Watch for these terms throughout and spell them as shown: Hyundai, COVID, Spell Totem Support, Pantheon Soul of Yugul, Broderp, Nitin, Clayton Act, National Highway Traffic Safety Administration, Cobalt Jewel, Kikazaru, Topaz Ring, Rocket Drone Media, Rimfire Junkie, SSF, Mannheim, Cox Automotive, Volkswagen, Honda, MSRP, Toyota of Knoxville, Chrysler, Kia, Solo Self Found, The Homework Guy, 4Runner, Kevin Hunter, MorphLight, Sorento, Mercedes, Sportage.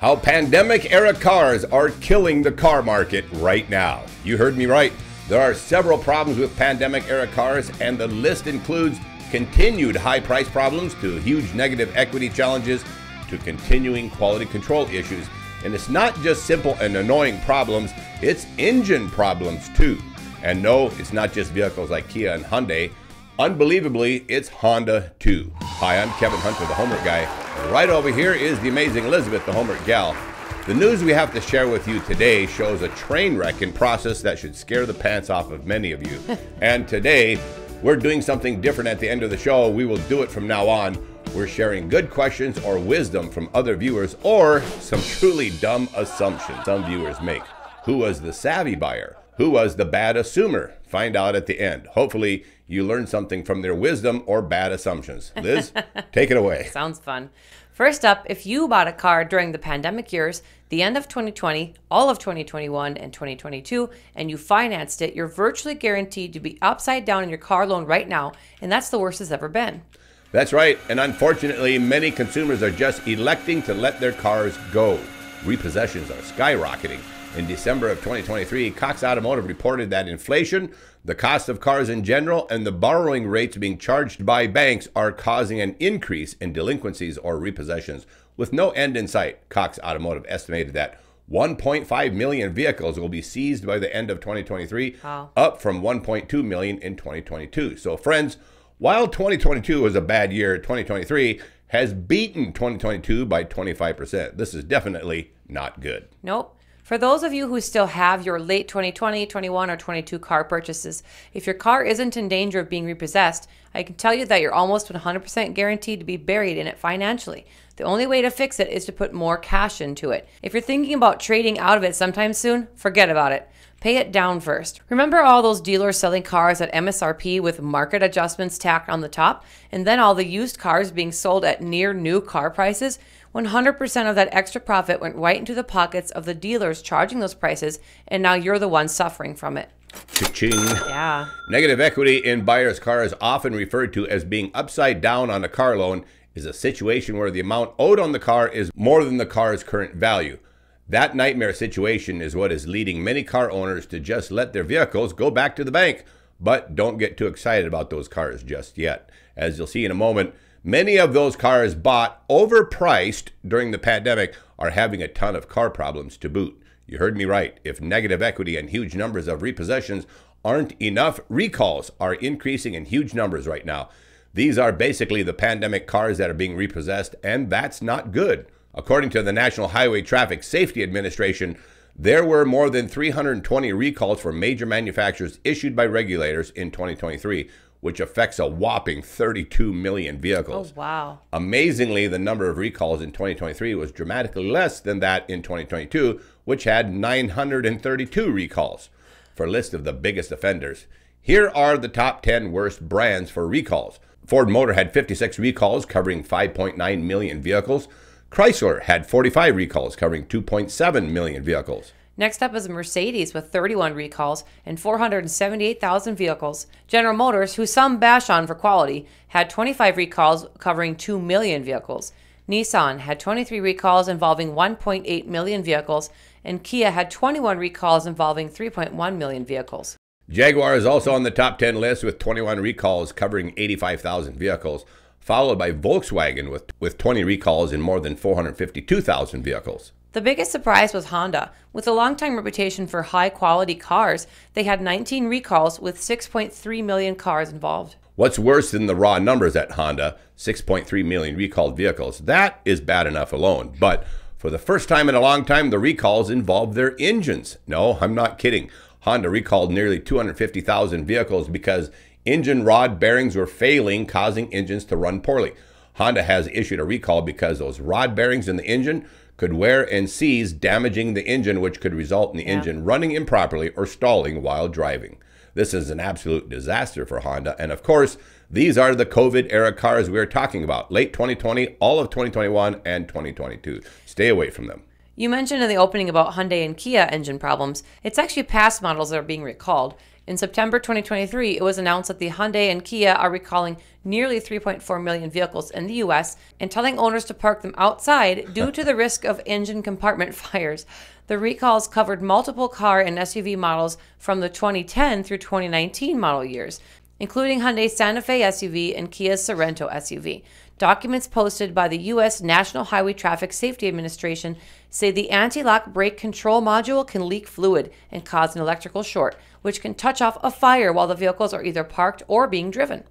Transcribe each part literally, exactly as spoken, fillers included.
How pandemic-era cars are killing the car market right now. You heard me right. There are several problems with pandemic-era cars, and the list includes continued high price problems to huge negative equity challenges to continuing quality control issues. And it's not just simple and annoying problems, it's engine problems too. And no, it's not just vehicles like Kia and Hyundai. Unbelievably, it's Honda too. Hi, I'm Kevin Hunter, the Homework Guy. Right over here is the amazing Elizabeth, the Homework Gal. The news we have to share with you today shows a train wreck in process that should scare the pants off of many of you. And today, we're doing something different at the end of the show. We will do it from now on. We're sharing good questions or wisdom from other viewers or some truly dumb assumptions some viewers make. Who was the savvy buyer? Who was the bad assumer? Find out at the end. Hopefully, you learn something from their wisdom or bad assumptions. Liz, take it away. Sounds fun. First up, if you bought a car during the pandemic years, the end of twenty twenty, all of twenty twenty-one, and twenty twenty-two, and you financed it, you're virtually guaranteed to be upside down in your car loan right now, and that's the worst it's ever been. That's right, and unfortunately, many consumers are just electing to let their cars go. Repossessions are skyrocketing. In December of twenty twenty-three, Cox Automotive reported that inflation, the cost of cars in general, and the borrowing rates being charged by banks are causing an increase in delinquencies or repossessions. With no end in sight, Cox Automotive estimated that one point five million vehicles will be seized by the end of twenty twenty-three, wow, up from one point two million in twenty twenty-two. So friends, while twenty twenty-two was a bad year, twenty twenty-three has beaten twenty twenty-two by twenty-five percent. This is definitely not good. Nope. For those of you who still have your late twenty twenty, twenty-one, or twenty-two car purchases, if your car isn't in danger of being repossessed, I can tell you that you're almost one hundred percent guaranteed to be buried in it financially. The only way to fix it is to put more cash into it. If you're thinking about trading out of it sometime soon, forget about it. Pay it down first. Remember all those dealers selling cars at M S R P with market adjustments tacked on the top, and then all the used cars being sold at near new car prices? one hundred percent of that extra profit went right into the pockets of the dealers charging those prices, and now you're the one suffering from it. Cha-ching. Yeah. Negative equity in buyers' cars, often referred to as being upside down on a car loan, is a situation where the amount owed on the car is more than the car's current value. That nightmare situation is what is leading many car owners to just let their vehicles go back to the bank. But don't get too excited about those cars just yet. As you'll see in a moment, many of those cars bought overpriced during the pandemic are having a ton of car problems to boot. You heard me right. If negative equity and huge numbers of repossessions aren't enough, recalls are increasing in huge numbers right now. These are basically the pandemic cars that are being repossessed, and that's not good. According to the National Highway Traffic Safety Administration, there were more than three hundred twenty recalls for major manufacturers issued by regulators in twenty twenty-three, which affects a whopping thirty-two million vehicles. Oh, wow. Amazingly, the number of recalls in twenty twenty-three was dramatically less than that in twenty twenty-two, which had nine hundred thirty-two recalls. For a list of the biggest offenders, here are the top ten worst brands for recalls. Ford Motor had fifty-six recalls covering five point nine million vehicles. Chrysler had forty-five recalls covering two point seven million vehicles. Next up is Mercedes with thirty-one recalls and four hundred seventy-eight thousand vehicles. General Motors, who some bash on for quality, had twenty-five recalls covering two million vehicles. Nissan had twenty-three recalls involving one point eight million vehicles, and Kia had twenty-one recalls involving three point one million vehicles. Jaguar is also on the top ten list with twenty-one recalls covering eighty-five thousand vehicles, followed by Volkswagen with, with twenty recalls in more than four hundred fifty-two thousand vehicles. The biggest surprise was Honda. With a long-time reputation for high-quality cars, they had nineteen recalls with six point three million cars involved. What's worse than the raw numbers at Honda, six point three million recalled vehicles? That is bad enough alone. But for the first time in a long time, the recalls involved their engines. No, I'm not kidding. Honda recalled nearly two hundred fifty thousand vehicles because engine rod bearings were failing, causing engines to run poorly. Honda has issued a recall because those rod bearings in the engine could wear and seize, damaging the engine, which could result in the yeah. engine running improperly or stalling while driving. This is an absolute disaster for Honda. And of course, these are the COVID-era cars we're talking about, late twenty twenty, all of twenty twenty-one, and twenty twenty-two. Stay away from them. You mentioned in the opening about Hyundai and Kia engine problems. It's actually past models that are being recalled. In September twenty twenty-three, it was announced that the Hyundai and Kia are recalling nearly three point four million vehicles in the U S and telling owners to park them outside due to the risk of engine compartment fires. The recalls covered multiple car and S U V models from the twenty ten through twenty nineteen model years, including Hyundai's Santa Fe S U V and Kia's Sorento S U V. Documents posted by the U S National Highway Traffic Safety Administration say the anti-lock brake control module can leak fluid and cause an electrical short, which can touch off a fire while the vehicles are either parked or being driven.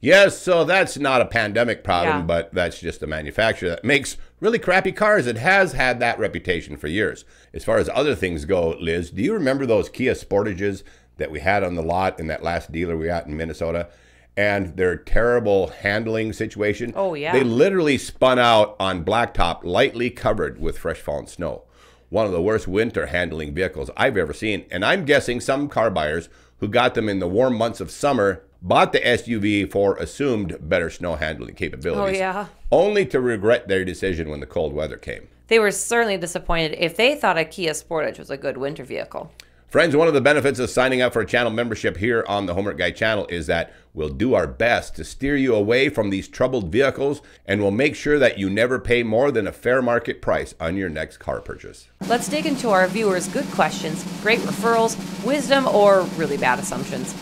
Yes, so that's not a pandemic problem, yeah. but that's just a manufacturer that makes really crappy cars. It has had that reputation for years. As far as other things go, Liz, do you remember those Kia Sportages that we had on the lot in that last dealer we had in Minnesota? And their terrible handling situation. Oh, yeah. They literally spun out on blacktop, lightly covered with fresh fallen snow. One of the worst winter handling vehicles I've ever seen. And I'm guessing some car buyers who got them in the warm months of summer bought the S U V for assumed better snow handling capabilities. Oh, yeah. Only to regret their decision when the cold weather came. They were certainly disappointed if they thought a Kia Sportage was a good winter vehicle. Friends, one of the benefits of signing up for a channel membership here on the Homework Guy channel is that we'll do our best to steer you away from these troubled vehicles, and we'll make sure that you never pay more than a fair market price on your next car purchase. Let's dig into our viewers' good questions, great referrals, wisdom, or really bad assumptions.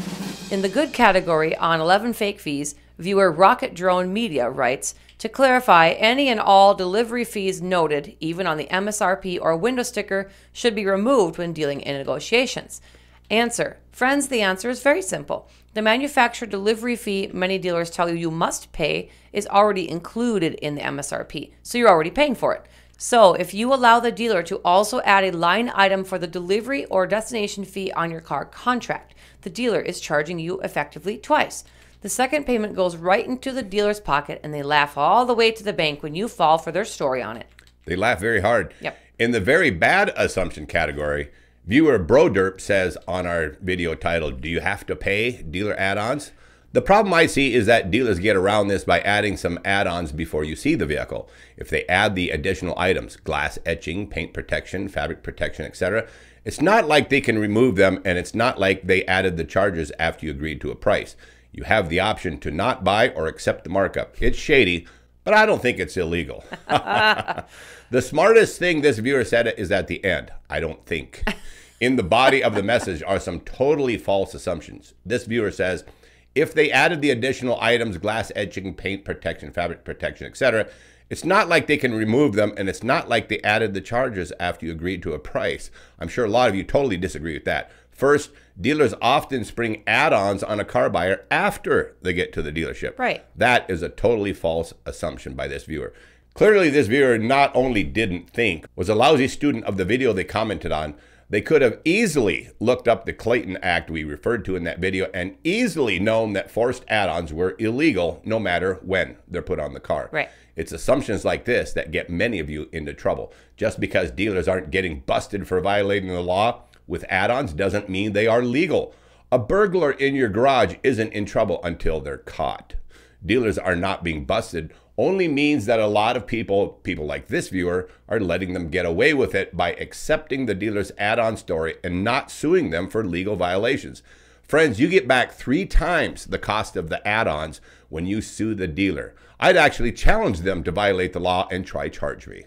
In the good category on eleven fake fees, viewer Rocket Drone Media writes, to clarify, any and all delivery fees noted, even on the M S R P or window sticker, should be removed when dealing in negotiations. Answer. Friends, the answer is very simple. The manufacturer delivery fee many dealers tell you you must pay is already included in the M S R P, so you're already paying for it. So if you allow the dealer to also add a line item for the delivery or destination fee on your car contract, the dealer is charging you effectively twice. The second payment goes right into the dealer's pocket, and they laugh all the way to the bank when you fall for their story on it. They laugh very hard. Yep. In the very bad assumption category, viewer Broderp says on our video titled, do you have to pay dealer add-ons? The problem I see is that dealers get around this by adding some add-ons before you see the vehicle. If they add the additional items, glass etching, paint protection, fabric protection, et cetera, it's not like they can remove them, and it's not like they added the charges after you agreed to a price. You have the option to not buy or accept the markup. It's shady, but I don't think it's illegal. The smartest thing this viewer said is at the end. I don't think. In the body of the message are some totally false assumptions. This viewer says, if they added the additional items, glass etching, paint protection, fabric protection, et cetera, it's not like they can remove them, and it's not like they added the charges after you agreed to a price. I'm sure a lot of you totally disagree with that. First, dealers often spring add-ons on a car buyer after they get to the dealership. Right. That is a totally false assumption by this viewer. Clearly, this viewer not only didn't think, was a lousy student of the video they commented on. They could have easily looked up the Clayton Act we referred to in that video and easily known that forced add-ons were illegal no matter when they're put on the car. Right. It's assumptions like this that get many of you into trouble. Just because dealers aren't getting busted for violating the law with add-ons doesn't mean they are legal. A burglar in your garage isn't in trouble until they're caught. Dealers are not being busted only means that a lot of people, people like this viewer, are letting them get away with it by accepting the dealer's add-on story and not suing them for legal violations. Friends, you get back three times the cost of the add-ons when you sue the dealer. I'd actually challenge them to violate the law and try charge me.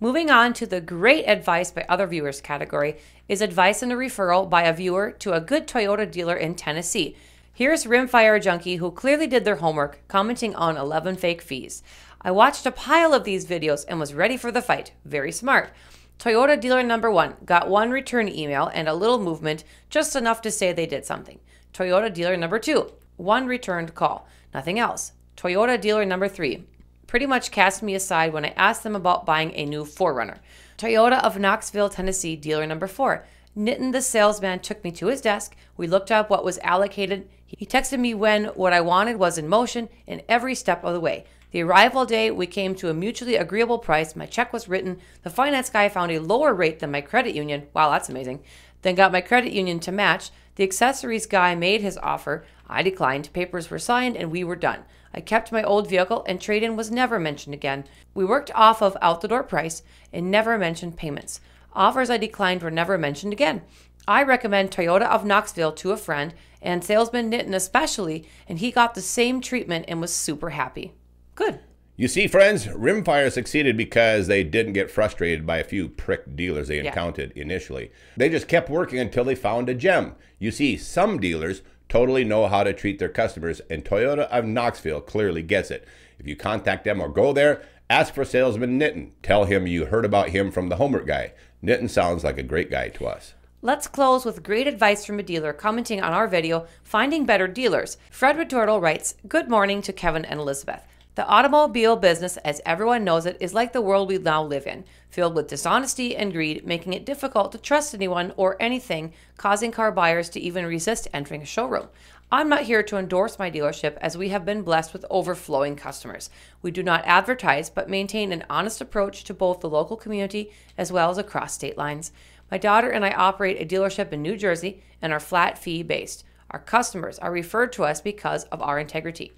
Moving on to the great advice by other viewers category is advice and a referral by a viewer to a good Toyota dealer in Tennessee. Here's Rimfire Junkie, who clearly did their homework, commenting on eleven fake fees. I watched a pile of these videos and was ready for the fight. Very smart. Toyota dealer number one got one return email and a little movement, just enough to say they did something. Toyota dealer number two, one returned call, nothing else. Toyota dealer number three pretty much cast me aside when I asked them about buying a new four runner. Toyota of Knoxville, Tennessee, dealer number four. Nitin, the salesman, took me to his desk. We looked up what was allocated. He texted me when what I wanted was in motion in every step of the way. The arrival day, we came to a mutually agreeable price. My check was written. The finance guy found a lower rate than my credit union. Wow, that's amazing. Then got my credit union to match. The accessories guy made his offer. I declined. Papers were signed and we were done. I kept my old vehicle and trade-in was never mentioned again. We worked off of out-the-door price and never mentioned payments. Offers I declined were never mentioned again. I recommend Toyota of Knoxville to a friend and salesman Nitin especially, and he got the same treatment and was super happy. Good. You see, friends, Rimfire succeeded because they didn't get frustrated by a few prick dealers they encountered yeah. initially. They just kept working until they found a gem. You see, some dealers totally know how to treat their customers, and Toyota of Knoxville clearly gets it. If you contact them or go there, ask for salesman Nitin. Tell him you heard about him from The Homework Guy. Nitin sounds like a great guy to us. Let's close with great advice from a dealer commenting on our video, Finding Better Dealers. Frederick Dortle writes, "Good morning to Kevin and Elizabeth. The automobile business, as everyone knows it, is like the world we now live in, filled with dishonesty and greed, making it difficult to trust anyone or anything, causing car buyers to even resist entering a showroom. I'm not here to endorse my dealership, as we have been blessed with overflowing customers. We do not advertise, but maintain an honest approach to both the local community as well as across state lines. My daughter and I operate a dealership in New Jersey and are flat fee based. Our customers are referred to us because of our integrity.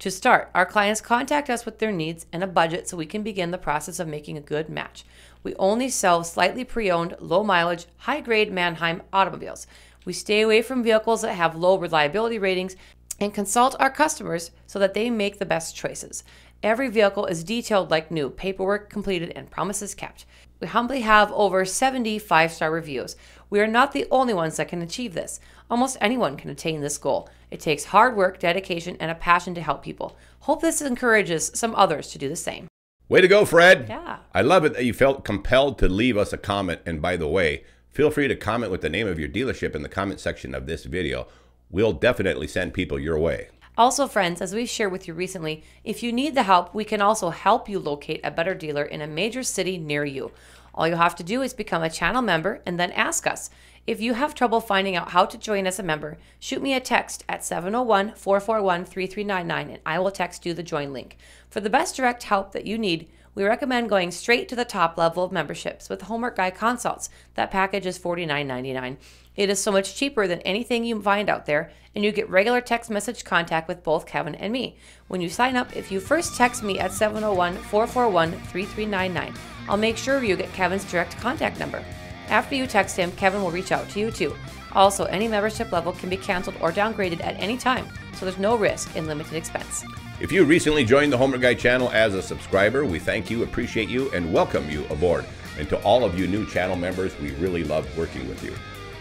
To start, our clients contact us with their needs and a budget so we can begin the process of making a good match. We only sell slightly pre-owned, low mileage, high grade Mannheim automobiles. We stay away from vehicles that have low reliability ratings and consult our customers so that they make the best choices. Every vehicle is detailed like new, paperwork completed, and promises kept. We humbly have over seventy five-star reviews. We are not the only ones that can achieve this. Almost anyone can attain this goal. It takes hard work, dedication, and a passion to help people. Hope this encourages some others to do the same." Way to go, Fred. Yeah. I love it that you felt compelled to leave us a comment. And by the way, feel free to comment with the name of your dealership in the comment section of this video. We'll definitely send people your way. Also, friends, as we've shared with you recently, if you need the help, we can also help you locate a better dealer in a major city near you. All you have to do is become a channel member and then ask us. If you have trouble finding out how to join as a member, shoot me a text at seven oh one, four four one, three three nine nine and I will text you the join link. For the best direct help that you need, we recommend going straight to the top level of memberships with Homework Guy Consults. That package is forty-nine ninety-nine. It is so much cheaper than anything you find out there, and you get regular text message contact with both Kevin and me. When you sign up, if you first text me at seven oh one, four four one, three three nine nine, I'll make sure you get Kevin's direct contact number. After you text him, Kevin will reach out to you too. Also, any membership level can be canceled or downgraded at any time, so there's no risk and limited expense. If you recently joined the Homework Guy channel as a subscriber, we thank you, appreciate you, and welcome you aboard. And to all of you new channel members, we really love working with you.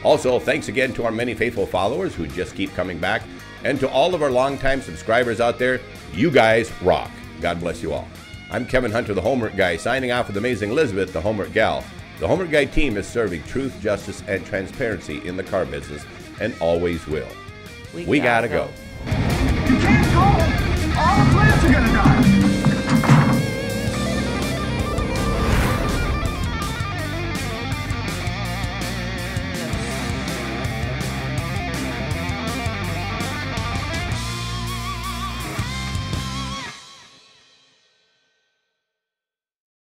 Also, thanks again to our many faithful followers who just keep coming back. And to all of our longtime subscribers out there, you guys rock. God bless you all. I'm Kevin Hunter, the Homework Guy, signing off with Amazing Elizabeth, the Homework Gal. The Homework Guy team is serving truth, justice, and transparency in the car business, and always will. We, we gotta, gotta go. go. You can't go!